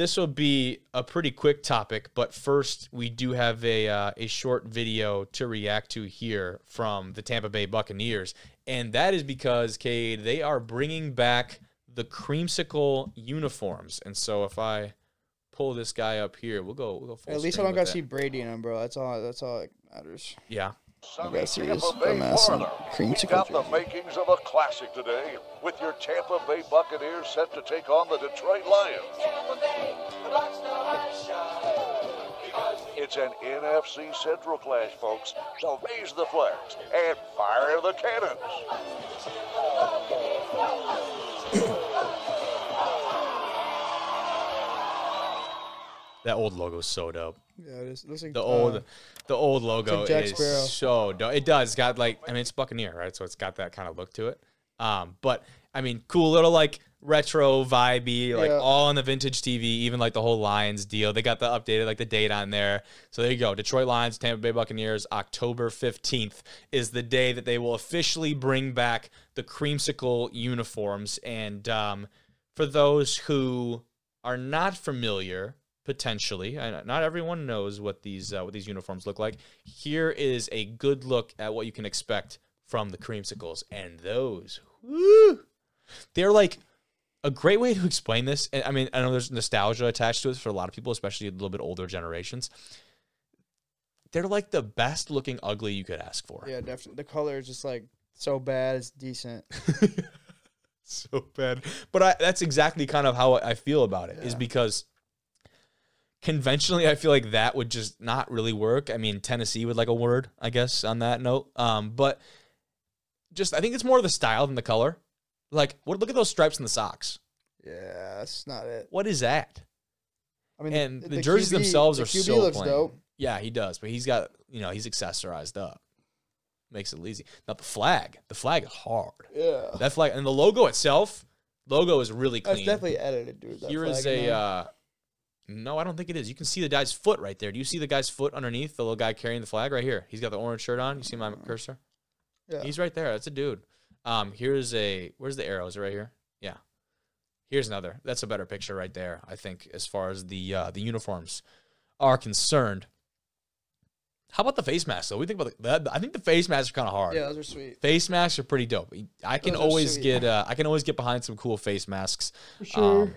This will be a pretty quick topic, but first we do have a short video to react to here from the Tampa Bay Buccaneers, and that is because, Cade, they are bringing back the Creamsicle uniforms. And so if I pull this guy up here, we'll go full at least I don't got to see Brady in him, bro. That's all that matters. Yeah. Sunday, Tampa Bay Florida. We got the makings of a classic today with your Tampa Bay Buccaneers set to take on the Detroit Lions. Tampa Bay, the lights shine. It's an NFC Central clash, folks, so raise the flags and fire the cannons. That old logo is so dope. Yeah, it is. It looks like the old logo like is Sparrow. So dope. It does. It's got like, I mean, it's Buccaneer, right? So it's got that kind of look to it. But I mean, cool little like retro vibey, like all on the vintage TV. Even like the whole Lions deal. They got the updated like the date on there. So there you go. Detroit Lions, Tampa Bay Buccaneers. October 15th is the day that they will officially bring back the Creamsicle uniforms. And for those who are not familiar. Potentially, not everyone knows what these uniforms look like. Here is a good look at what you can expect from the Creamsicles, and those, woo, they're like a great way to explain this. And I mean, I know there's nostalgia attached to it for a lot of people, especially a little bit older generations. They're like the best looking ugly you could ask for. Yeah, definitely. The color is just like so bad, it's decent. So bad, but that's exactly kind of how I feel about it. Yeah. Is because. Conventionally, I feel like that would just not really work. I mean, Tennessee would like a word, I guess, on that note. But just I think it's more of the style than the color. Like, what? Look at those stripes in the socks. Yeah, that's not it. What is that? I mean, and the jerseys themselves are so plain. The QB looks dope. Yeah, he does, but he's got he's accessorized up. Makes it easy. Now the flag is hard. Yeah, that flag and the logo itself. Logo is really clean. That's definitely edited, dude. Here is a. No, I don't think it is. You can see the guy's foot right there. Do you see the guy's foot underneath the little guy carrying the flag right here? He's got the orange shirt on. You see my cursor? Yeah. He's right there. That's a dude. Here's a – where's the arrows right here? Yeah. Here's another. That's a better picture right there, I think, as far as the uniforms are concerned. How about the face masks, though? We think about I think the face masks are kind of hard. Yeah, those are sweet. Face masks are pretty dope. I can always get behind some cool face masks. For sure.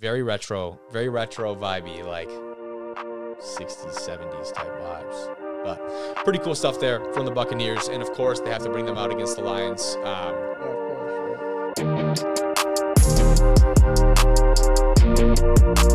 Very retro vibey, like 60s, 70s type vibes. But pretty cool stuff there from the Buccaneers. And, of course, they have to bring them out against the Lions. Yeah, of course.